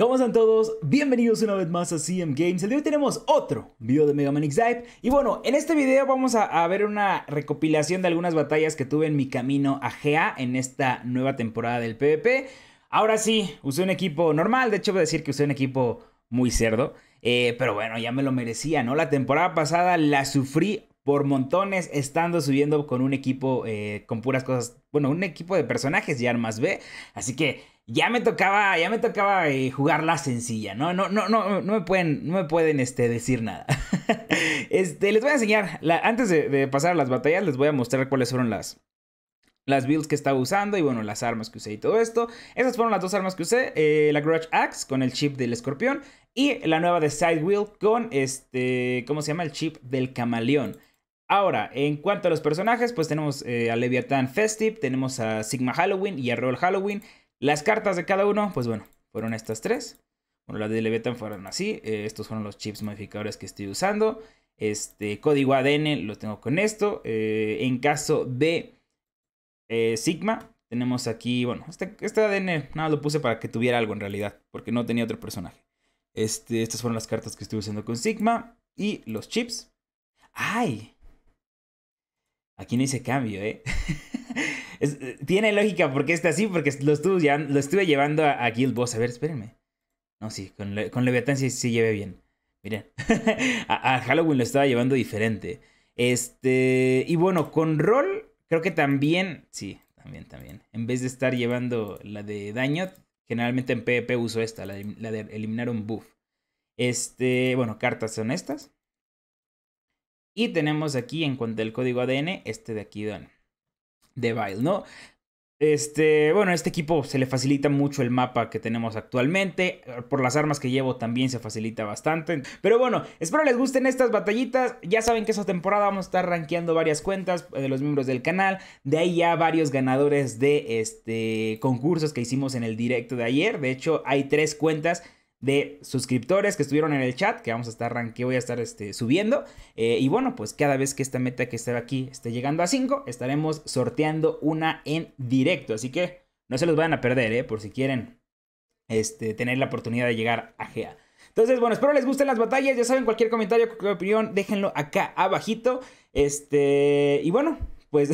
¿Cómo están todos? Bienvenidos una vez más a CM Games. El día de hoy tenemos otro video de Mega Man X-Dive. Y bueno, en este video vamos a ver una recopilación de algunas batallas que tuve en mi camino a GA en esta nueva temporada del PvP. Ahora sí, usé un equipo normal. De hecho, voy a decir que usé un equipo muy cerdo. Pero bueno, ya me lo merecía, ¿no? La temporada pasada la sufrí por montones estando subiendo con un equipo con puras cosas. Bueno, un equipo de personajes y armas B. Así que ya me tocaba jugarla sencilla, ¿no? No me pueden decir nada. Les voy a enseñar, antes de pasar a las batallas, les voy a mostrar cuáles fueron las builds que estaba usando y bueno, las armas que usé y todo esto. Esas fueron las dos armas que usé, la Grudge Axe con el chip del escorpión y la nueva de Sidewheel con ¿cómo se llama? El chip del camaleón. Ahora, en cuanto a los personajes, pues tenemos a Leviathan Festive, tenemos a Sigma Halloween y a Royal Halloween. Las cartas de cada uno, pues bueno, fueron estas tres. Bueno, las de Leviathan fueron así. Estos fueron los chips modificadores que estoy usando. Código ADN lo tengo con esto. En caso de Sigma, tenemos aquí, bueno, este ADN nada, lo puse para que tuviera algo en realidad, porque no tenía otro personaje. Estas fueron las cartas que estuve usando con Sigma y los chips. ¡Ay! Aquí no hice cambio, ¿eh? Tiene lógica porque está así, porque lo estuve llevando a Guild Boss. A ver, espérenme. No, sí, con Leviatán sí llevé bien. Miren, a Halloween lo estaba llevando diferente. Y bueno, con Roll, creo que también. Sí, también. En vez de estar llevando la de daño, generalmente en PvP uso esta, la de eliminar un buff. Bueno, cartas son estas. Y tenemos aquí, en cuanto al código ADN, de aquí, de Vile, ¿no? Bueno, a este equipo se le facilita mucho el mapa que tenemos actualmente. Por las armas que llevo también se facilita bastante. Pero bueno, espero les gusten estas batallitas. Ya saben que esta temporada vamos a estar rankeando varias cuentas de los miembros del canal. De ahí ya varios ganadores de concursos que hicimos en el directo de ayer. De hecho, hay tres cuentas de suscriptores que estuvieron en el chat, que vamos a estar subiendo. Y bueno, pues cada vez que esta meta que está aquí esté llegando a 5, estaremos sorteando una en directo. Así que no se los vayan a perder, por si quieren tener la oportunidad de llegar a GA. Entonces, bueno, espero les gusten las batallas. Ya saben, cualquier comentario, cualquier opinión, déjenlo acá abajito. Y bueno, pues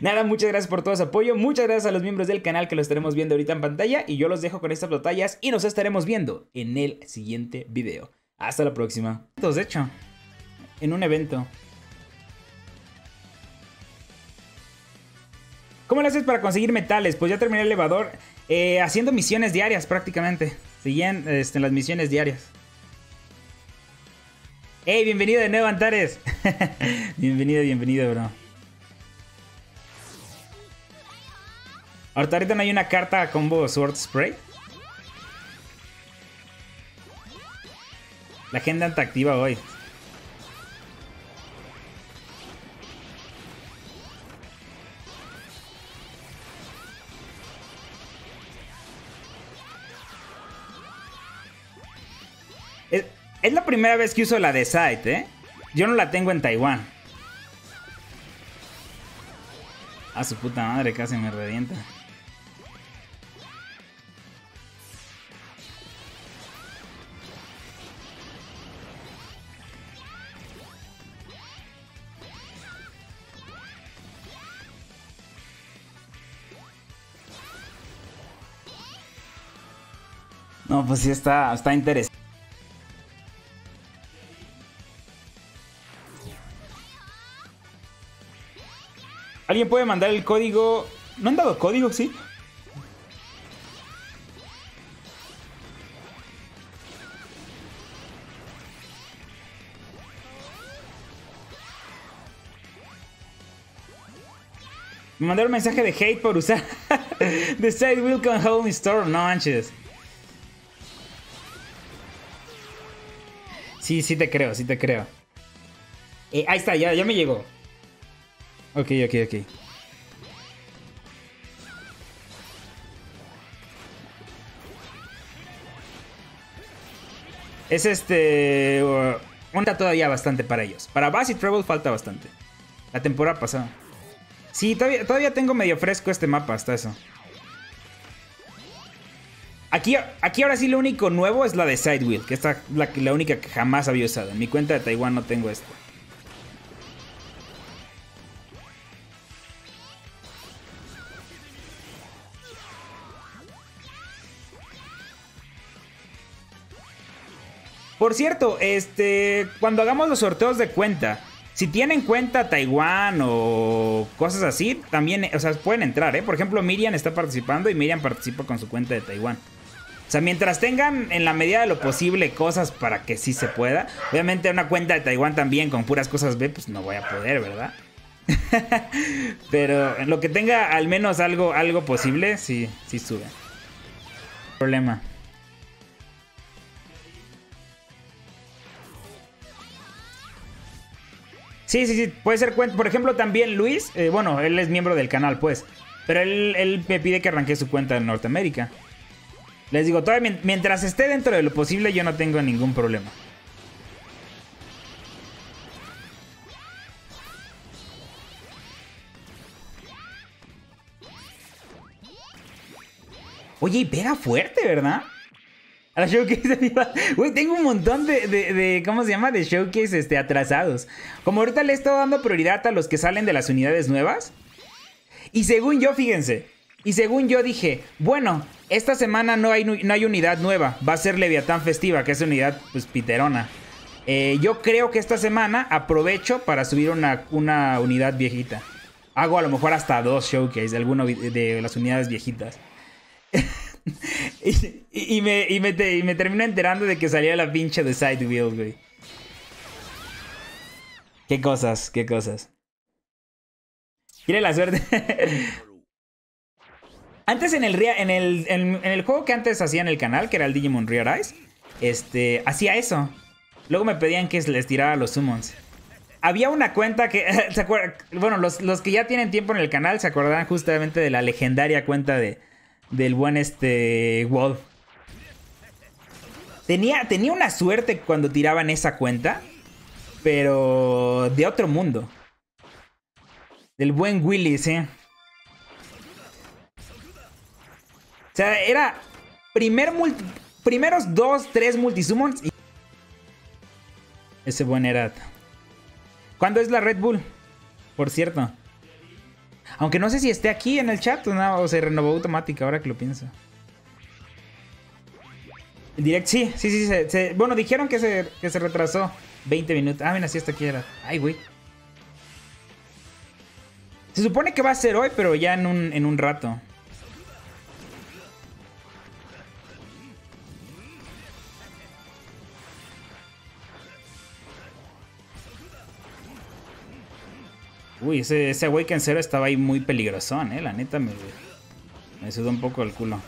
nada, muchas gracias por todo su apoyo. Muchas gracias a los miembros del canal que lo estaremos viendo ahorita en pantalla. Y yo los dejo con estas batallas y nos estaremos viendo en el siguiente video. Hasta la próxima. De hecho, en un evento. ¿Cómo lo haces para conseguir metales? Pues ya terminé el elevador haciendo misiones diarias prácticamente. Seguían las misiones diarias. ¡Hey! Bienvenido de nuevo, Antares. Bienvenido, bro. Ahorita no hay una carta combo Sword Spray. La agenda está activa hoy. Es la primera vez que uso la de Sight, Yo no la tengo en Taiwán. A su puta madre, casi me revienta. No, pues sí está interesante. ¿Alguien puede mandar el código? ¿No han dado código, sí? Me mandaron un mensaje de hate por usar The Sidewheel con Halloween Store. No manches. Sí, sí te creo. Ahí está, ya me llegó. Ok. Es falta todavía bastante para ellos. Para Bass y Treble falta bastante. La temporada pasada. Sí, todavía tengo medio fresco este mapa hasta eso. Aquí ahora sí lo único nuevo es la de Sidewheel, que es la única que jamás había usado. En mi cuenta de Taiwán no tengo esto. Por cierto, cuando hagamos los sorteos de cuenta, si tienen cuenta Taiwán o cosas así, también, o sea, pueden entrar, ¿eh? Por ejemplo, Miriam está participando y Miriam participa con su cuenta de Taiwán. O sea, mientras tengan en la medida de lo posible cosas para que sí se pueda. Obviamente una cuenta de Taiwán también con puras cosas B, pues no voy a poder, ¿verdad? Pero en lo que tenga al menos algo posible, sí, sí sube. Problema. Sí, sí, sí, puede ser cuenta. Por ejemplo, también Luis, bueno, él es miembro del canal, pues. Pero él me pide que arranque su cuenta en Norteamérica. Les digo, todavía mientras esté dentro de lo posible, yo no tengo ningún problema. Oye, y pega fuerte, ¿verdad? A la showcase, güey, tengo un montón de ¿cómo se llama? De showcase atrasados. Como ahorita le he estado dando prioridad a los que salen de las unidades nuevas. Y según yo, fíjense. Y según yo dije, bueno, esta semana no hay unidad nueva. Va a ser Leviathan Festiva, que es unidad, pues, piterona. Yo creo que esta semana aprovecho para subir una unidad viejita. Hago a lo mejor hasta dos showcase de alguna de las unidades viejitas. Y me termino enterando de que salió la pinche de Sidewheel, güey. Qué cosas, qué cosas. Tiene la suerte. Antes en el juego que antes hacía en el canal, que era el Digimon ReArise, hacía eso. Luego me pedían que les tirara los summons. Había una cuenta que... ¿se acuerdan? Bueno, los que ya tienen tiempo en el canal se acordarán justamente de la legendaria cuenta del buen Wolf. Tenía una suerte cuando tiraban esa cuenta, pero de otro mundo. Del buen Willis, ¿eh? O sea, era primeros 2, 3 multisummons y... ese buen era. ¿Cuándo es la Red Bull? Por cierto. Aunque no sé si esté aquí en el chat o no, o se renovó automática, ahora que lo pienso. El direct, sí. Bueno, dijeron que se retrasó 20 minutos. Ah, mira, sí está aquí. Era. Ay, güey. Se supone que va a ser hoy, pero ya en un rato. Uy, ese Awaken Zero estaba ahí muy peligrosón, la neta me sudó un poco el culo.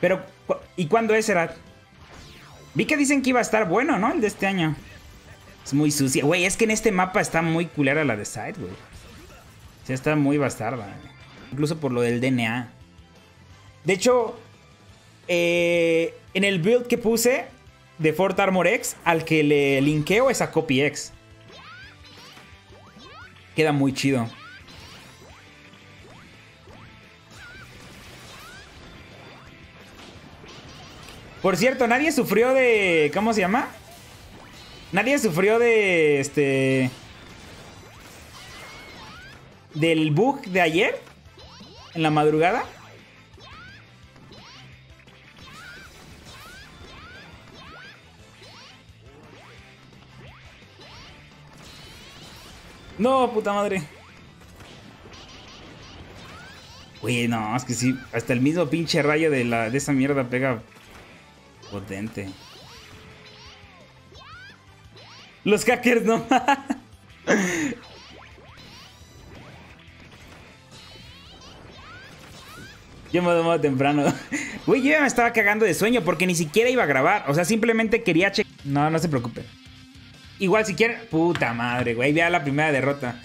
Pero, ¿y cuándo es, Erat? Vi que dicen que iba a estar bueno, ¿no? El de este año. Es muy sucia. Güey, es que en este mapa está muy culera la de Side, güey. Ya está muy bastarda, incluso por lo del DNA. De hecho, en el build que puse de Fort Armor X, al que le linkeo es a Copy X. Queda muy chido. Por cierto, nadie sufrió de... ¿cómo se llama? Nadie sufrió de... del bug de ayer en la madrugada. No, puta madre. Oye, no, es que sí, hasta el mismo pinche rayo de esa mierda pega potente. Los hackers no. Yo me dormí temprano. Güey, yo ya me estaba cagando de sueño porque ni siquiera iba a grabar. O sea, simplemente quería checar. No, no se preocupen. Igual si quieren... puta madre, güey. Ya la primera derrota.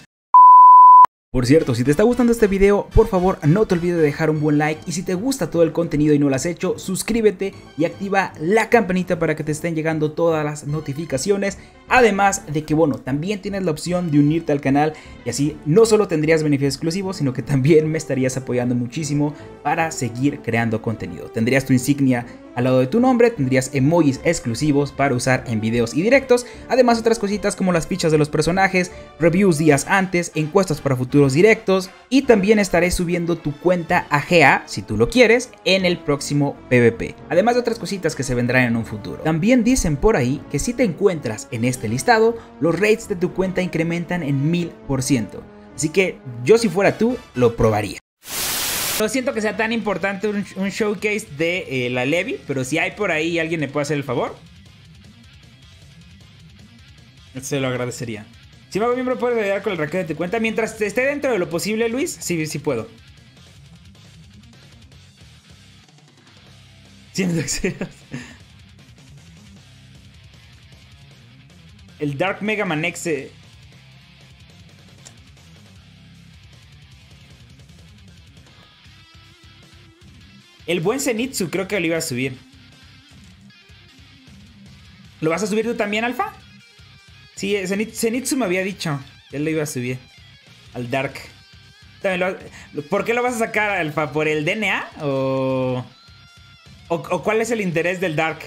Por cierto, si te está gustando este video, por favor no te olvides de dejar un buen like, y si te gusta todo el contenido y no lo has hecho, suscríbete y activa la campanita para que te estén llegando todas las notificaciones. Además de que, bueno, también tienes la opción de unirte al canal, y así no solo tendrías beneficios exclusivos, sino que también me estarías apoyando muchísimo para seguir creando contenido. Tendrías tu insignia al lado de tu nombre, tendrías emojis exclusivos para usar en videos y directos, además otras cositas como las fichas de los personajes, reviews días antes, encuestas para futuros directos, y también estaré subiendo tu cuenta a GA, si tú lo quieres, en el próximo PvP, además de otras cositas que se vendrán en un futuro. También dicen por ahí que si te encuentras en este listado, los rates de tu cuenta incrementan en 1000%, así que yo, si fuera tú, lo probaría. No siento que sea tan importante un showcase de la Levi, pero si hay por ahí alguien le puede hacer el favor, se lo agradecería. Si me hago miembro, puedo ayudar con el raquete de tu cuenta. Mientras esté dentro de lo posible, Luis, sí puedo. Siento que seas. El Dark Mega Man X. El buen Zenitsu, creo que lo iba a subir. ¿Lo vas a subir tú también, Alfa? Sí, Zenitsu me había dicho. Él lo iba a subir al Dark. ¿Por qué lo vas a sacar, Alfa? ¿Por el DNA? ¿O cuál es el interés del Dark?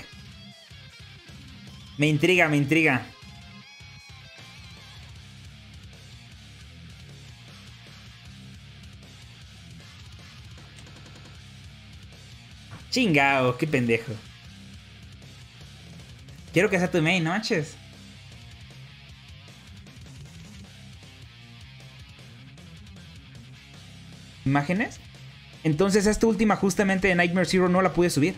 Me intriga. Chingao, qué pendejo. Quiero que sea tu main, ¿no manches? Imágenes. Entonces esta última, justamente de Nightmare Zero, no la pude subir.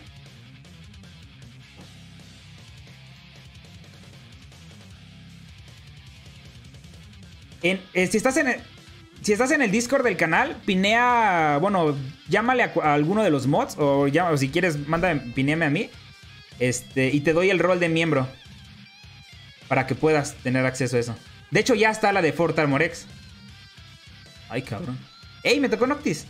Si estás en el Discord del canal, pinea, bueno, llámale a alguno de los mods, o si quieres, pineame a mí, y te doy el rol de miembro para que puedas tener acceso a eso. De hecho, ya está la de Fort Armor X. Ay, cabrón. ¡Ey! Me tocó Noctis.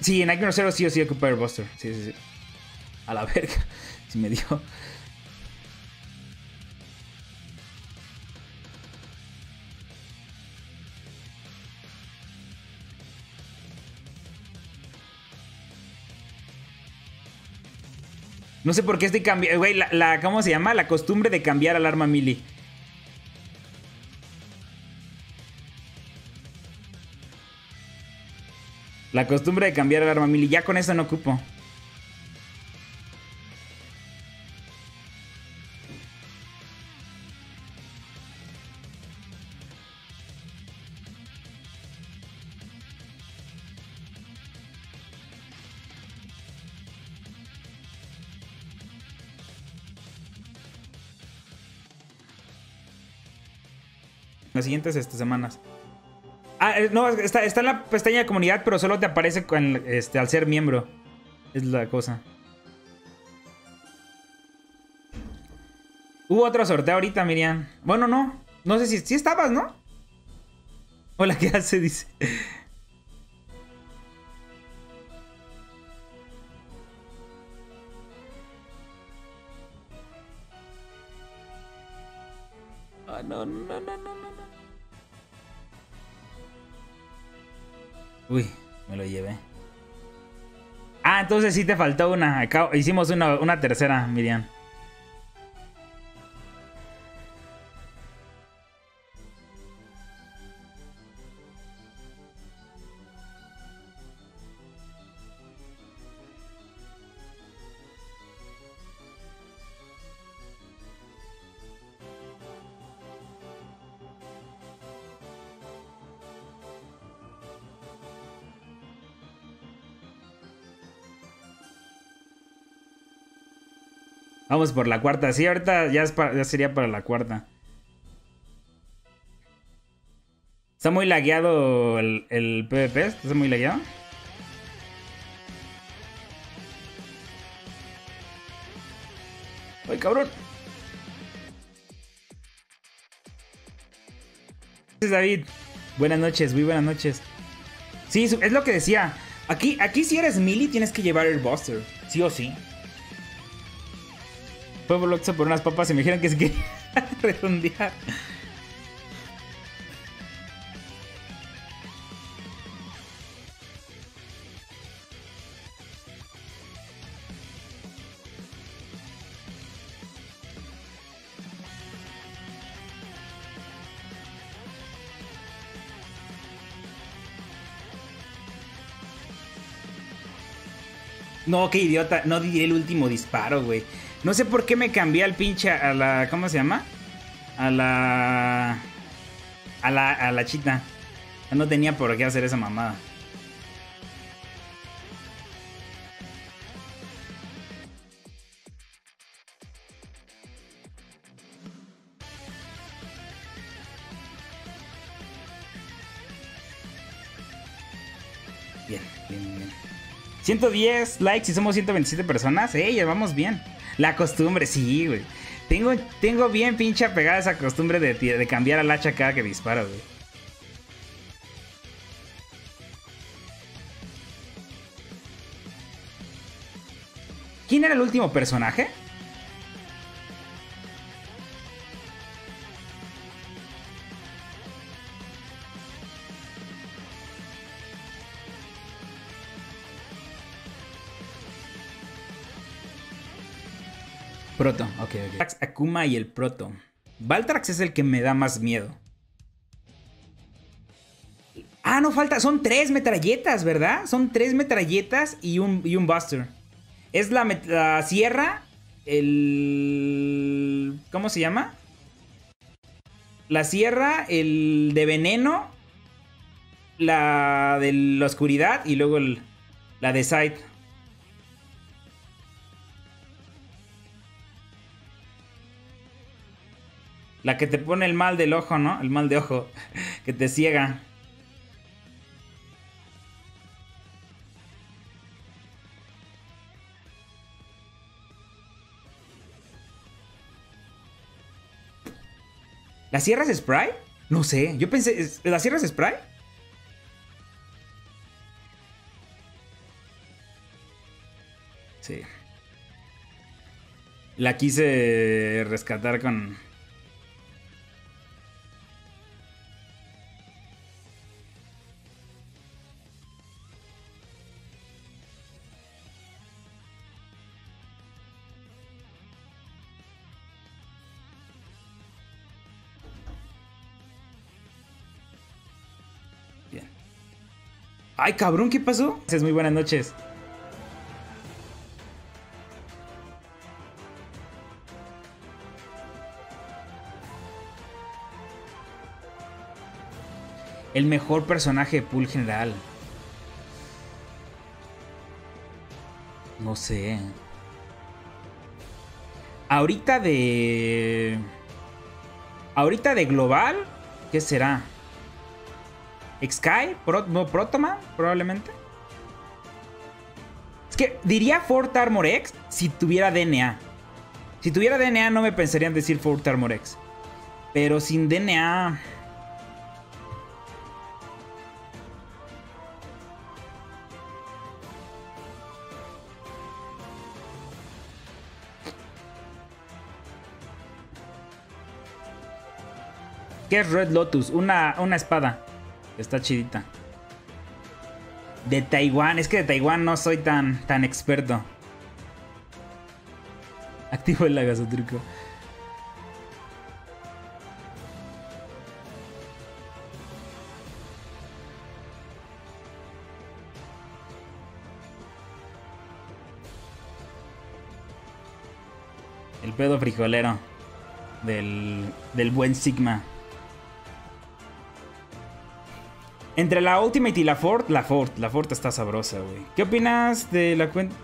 Sí, Nightmare Zero sí o sí, Cooper Buster. Sí. A la verga. Sí me dio. No sé por qué estoy cambiando. Güey, ¿cómo se llama? La costumbre de cambiar al arma melee. La costumbre de cambiar el arma melee. Ya con eso no ocupo. Las siguientes semanas. Ah, no, está en la pestaña de comunidad, pero solo te aparece con, al ser miembro. Es la cosa. Hubo otro sorteo ahorita, Miriam. Bueno, no. No sé si estabas, ¿no? Hola, ¿qué hace? Dice. Ah, no. Uy, me lo llevé. Ah, entonces sí te faltó una. Acá hicimos una tercera, Miriam. Vamos por la cuarta. Sí, ahorita ya sería para la cuarta. Está muy lagueado el PvP. Está muy lagueado. ¡Ay, cabrón! noches, David. Buenas noches, muy buenas noches. Sí, es lo que decía. Aquí si eres melee tienes que llevar el Buster. Sí o sí. Fue por unas papas y me dijeron que se quería redondear. No, qué idiota. No di el último disparo, güey. No sé por qué me cambié al pinche a la... ¿Cómo se llama? A la chita. No tenía por qué hacer esa mamada. Bien, bien, bien. 110 likes y somos 127 personas. Ya vamos bien. La costumbre, sí, güey. Tengo bien pincha pegada esa costumbre de cambiar al hacha cada que disparo, güey. ¿Quién era el último personaje? Proto, ok. Akuma y el Proto. Baltrax es el que me da más miedo. Ah, no falta. Son tres metralletas, ¿verdad? Son tres metralletas y un Buster. Es la sierra. El... ¿Cómo se llama? La sierra, el de veneno. La de la oscuridad. Y luego la de Sight. La que te pone el mal del ojo, ¿no? El mal de ojo. Que te ciega. ¿La sierra es spray? No sé. Yo pensé... ¿La sierra es spray? Sí. La quise rescatar con... ¡Ay, cabrón! ¿Qué pasó? Es muy buenas noches. El mejor personaje de pool general. No sé. Ahorita de global, ¿qué será? X-Kai, no, Protoma, probablemente. Es que diría Fort Armor X si tuviera DNA. Si tuviera DNA no me pensaría en decir Fort Armor X. Pero sin DNA... ¿Qué es Red Lotus? Una espada. Está chidita. De Taiwán. Es que de Taiwán no soy tan experto. Activo el lagasotruco. El pedo frijolero. Del buen Sigma. Entre la Ultimate y la Fort está sabrosa, güey. ¿Qué opinas de la cuenta?